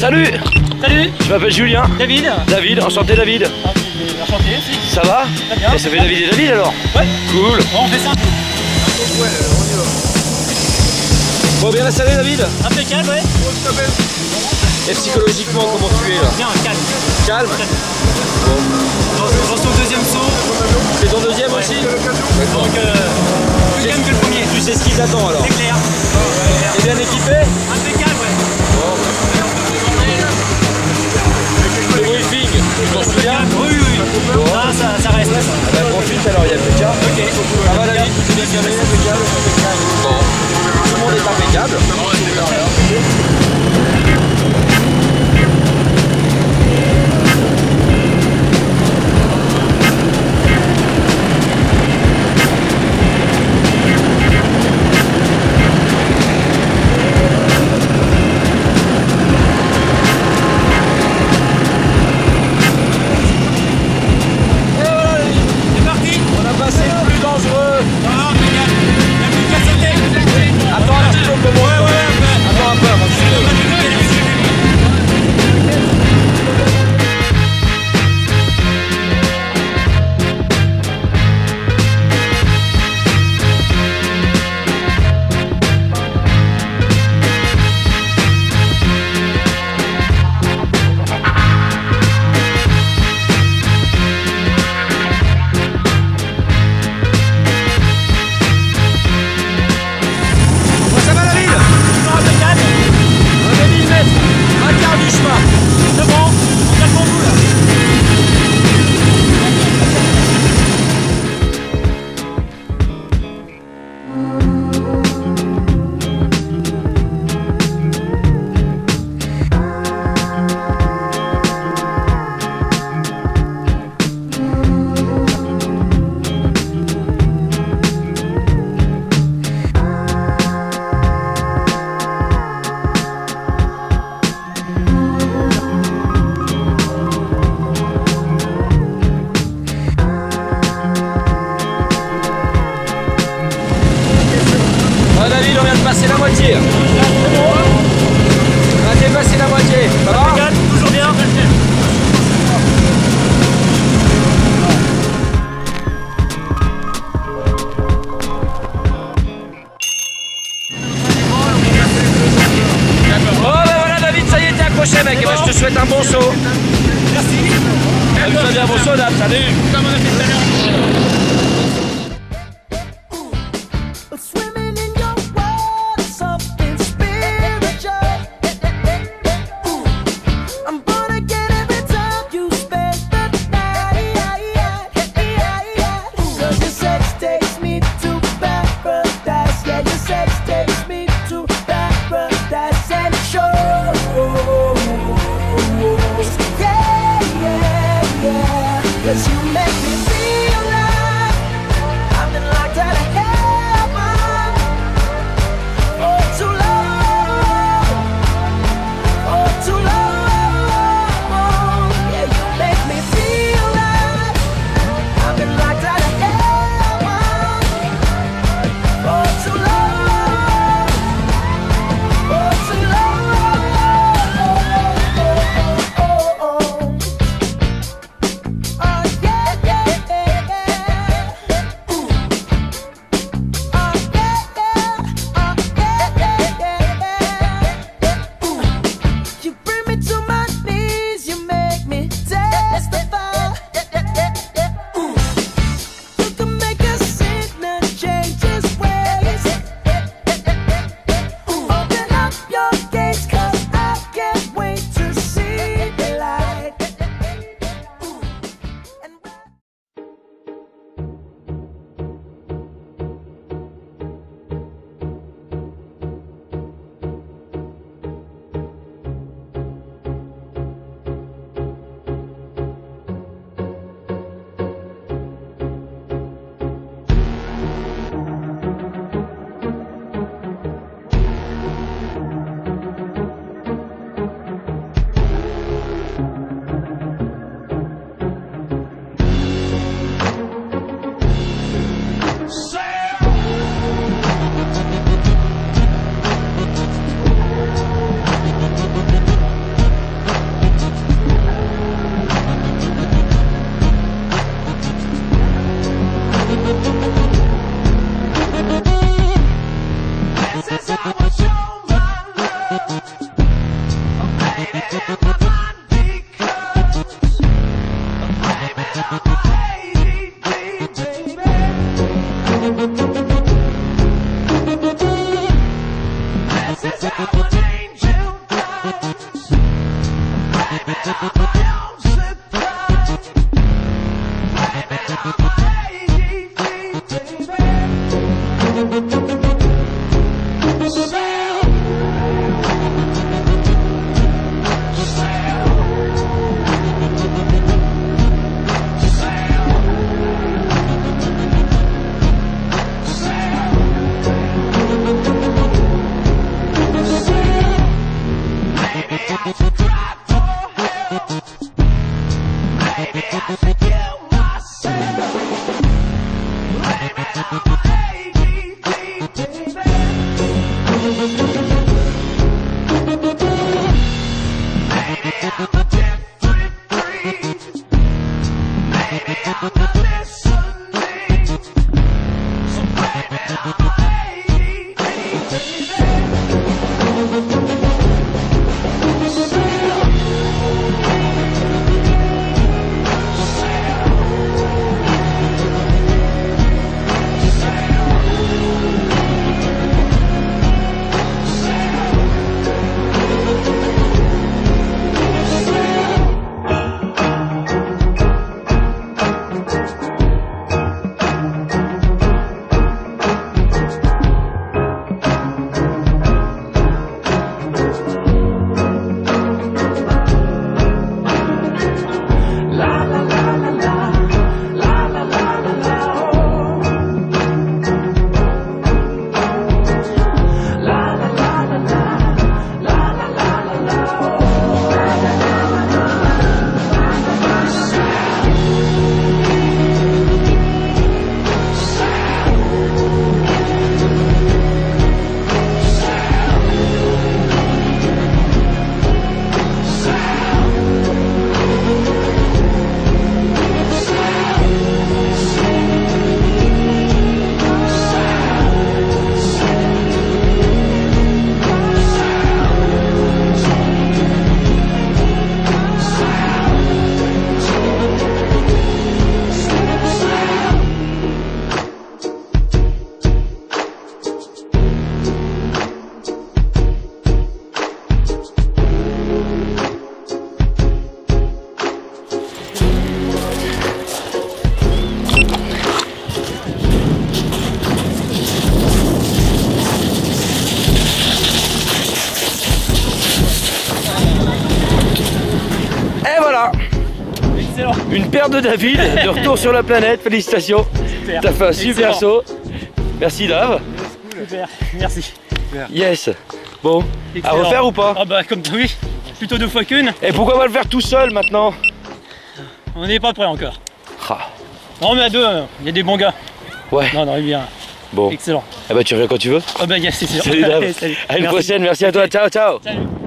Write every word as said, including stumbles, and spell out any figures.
Salut. Salut. Je m'appelle Julien. David. David, enchanté David. Enchanté, si. Ça va? Très bien. Et ça fait David et David alors? Ouais. Cool. Bon, on fait ça. Ouais, on y va. Bon, bien installé David? Impeccable, ouais. Et psychologiquement, comment tu es là? Bien, calme. Calme, calme. Bon. Dans, dans ton deuxième saut. C'est ton deuxième ouais. Aussi. Donc, euh, plus calme que le premier. Tu sais ce qui t'attend alors? C'est clair. T'es bien équipé? Impeccable, ouais. Bon. Le briefing, tu penses bien? Oui, oui, oui. Bon. Ah, ça, ça reste. Ah, bah, profite alors, il y a plus de cas. Ok. Ça va David? Tout est bien calé? Bon. Tout le monde est impeccable. C'est la moitié. On a dépassé la moitié. Ça va? Toujours bien. Oh ben voilà David, ça y est, t'es accroché mec. Et ben, je te souhaite un bon saut. Merci. Salut Fabien, bon saut Dave, salut. Comme on a fait tout à l'heure. You make me feel alive. Une paire de David, de retour sur la planète, félicitations. T'as fait un super saut. Merci Dave. Super, merci. Yes. Bon, excellent. À refaire ou pas? Ah bah comme oui, plutôt deux fois qu'une. Et pourquoi on va le faire tout seul maintenant? On n'est pas prêt encore. Ah. Non mais à deux, il y a des bons gars. Ouais. Non, non, il est bien. Bon. Excellent. Ah bah tu reviens quand tu veux. Ah bah yes, c'est sûr. Salut Dave. Salut. À une prochaine, merci à toi, ciao, ciao. Salut.